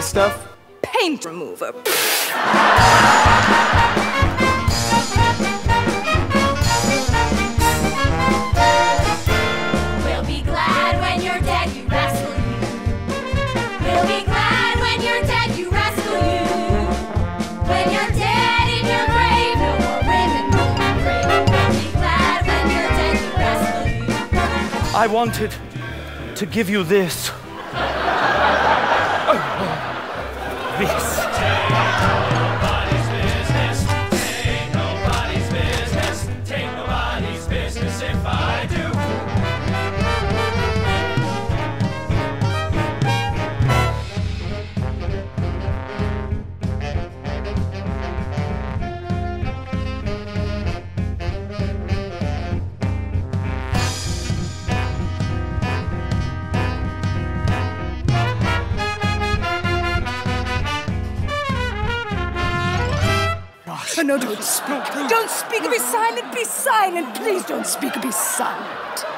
this stuff? Paint remover. I wanted to give you this. Oh, this. No, don't speak. Don't speak. Be silent. Be silent. Please don't speak. Be silent.